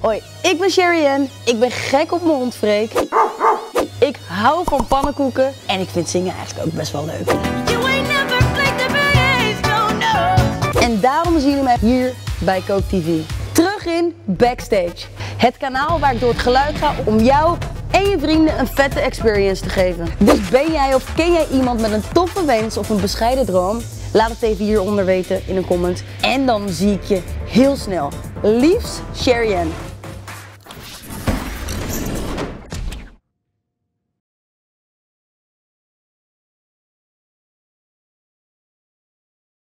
Hoi, ik ben Shary-An. Ik ben gek op mijn hond Freek. Ik hou van pannenkoeken en ik vind zingen eigenlijk ook best wel leuk. En daarom zien jullie mij hier bij Coke TV. Terug in Backstage. Het kanaal waar ik door het geluid ga om jou en je vrienden een vette experience te geven. Dus ben jij of ken jij iemand met een toffe wens of een bescheiden droom? Laat het even hieronder weten in een comment. En dan zie ik je heel snel. Liefs, Shary-An.